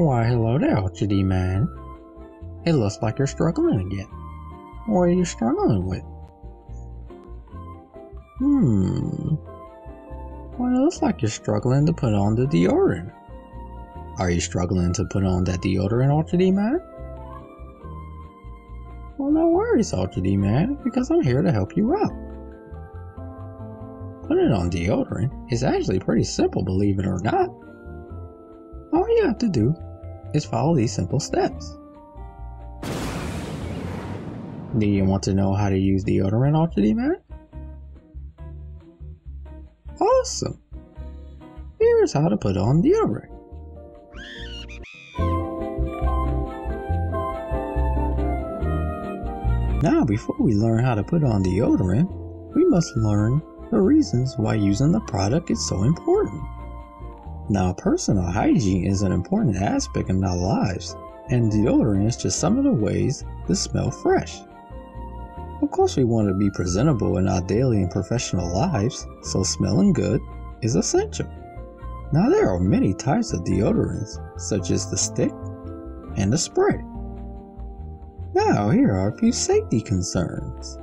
Why, hello there, Ultra D-Man. It looks like you're struggling again. What are you struggling with? Well, it looks like you're struggling to put on the deodorant. Are you struggling to put on that deodorant, Ultra D-Man? Well, no worries, Ultra D-Man, because I'm here to help you out. Putting on deodorant is actually pretty simple, believe it or not. All you have to do is follow these simple steps. Do you want to know how to use deodorant, Ultra D-Man? Awesome! Here's how to put on deodorant. Now, before we learn how to put on deodorant, we must learn the reasons why using the product is so important. Now, personal hygiene is an important aspect in our lives, and deodorant is just some of the ways to smell fresh. Of course, we want to be presentable in our daily and professional lives, so smelling good is essential. Now, there are many types of deodorants, such as the stick and the spray. Now, here are a few safety concerns.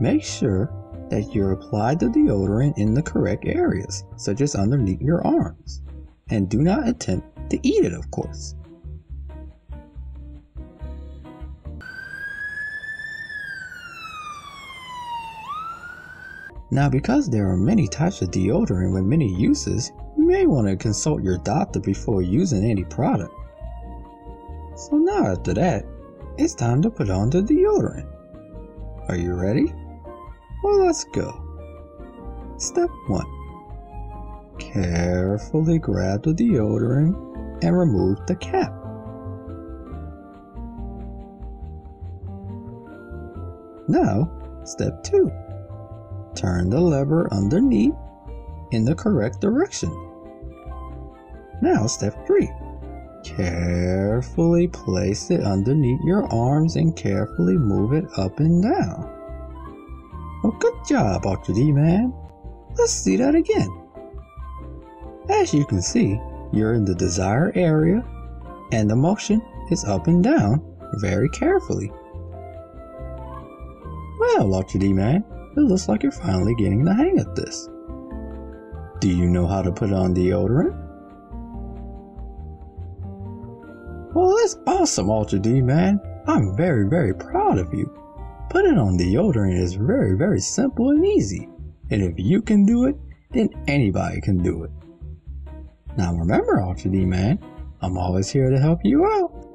Make sure that you apply the deodorant in the correct areas, such as underneath your arms, and do not attempt to eat it, of course. Now, because there are many types of deodorant with many uses, you may want to consult your doctor before using any product. So now after that, it's time to put on the deodorant. Are you ready? Well, let's go. Step 1. Carefully grab the deodorant and remove the cap. Now, Step 2. Turn the lever underneath in the correct direction. Now, Step 3. Carefully place it underneath your arms and carefully move it up and down. Well, good job, Ultra D-Man. Let's see that again. As you can see, you're in the desired area and the motion is up and down very carefully. Well, Ultra D-Man, it looks like you're finally getting the hang of this. Do you know how to put on deodorant? Well, that's awesome, Ultra D-Man. I'm very, very proud of you. Putting on deodorant is very, very simple and easy. And if you can do it, then anybody can do it. Now remember, Ultra D-Man, I'm always here to help you out.